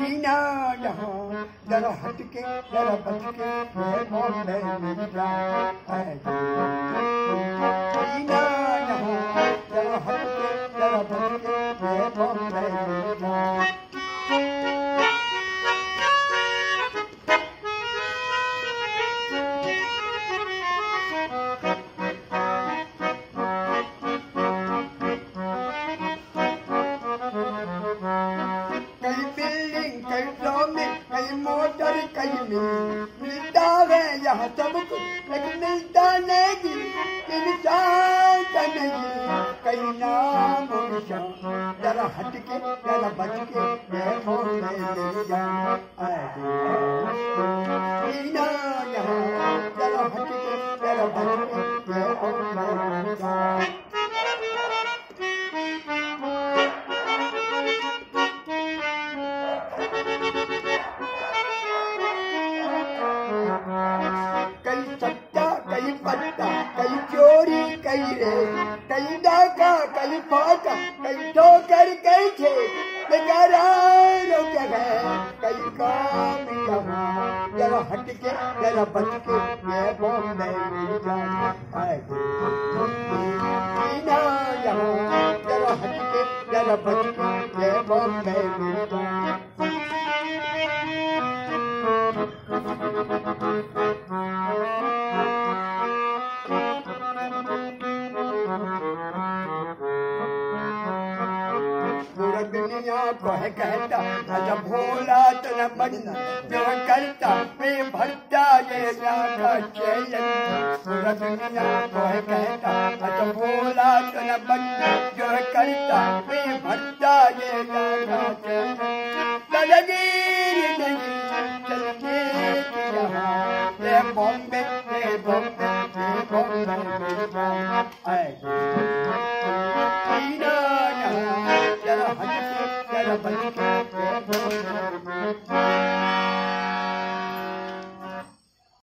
जीना यहाँ जरा हटके जरा बचके मौत नहीं मिला ऐ जीना यहाँ जरा हटके जरा बचके मौत नहीं मिला। मिलता है यहाँ सब कुछ लेकिन मिलता नहीं इंसान का नहीं कहीं नाम जरा हटके जरा बचके जरा हटके जरा बचके कहीं डाका कहीं फाका कहीं ठोकर कहीं छे बेकारों के है कहीं काम जरा हटके जरा बचके मैं बोल नहीं जाना जरा हटके जरा बचके मैं बोल नहीं कहता न जब भोला तो न बनना जो करता में भरता ये जाना चैन पूरा दुनिया को कहता न जब भोला तो न बनना जो करता में भरता ये जाना चैन लगी नहीं चलते ये बॉम्बे ये बॉम्बे ये बॉम्बे ऐ Bye.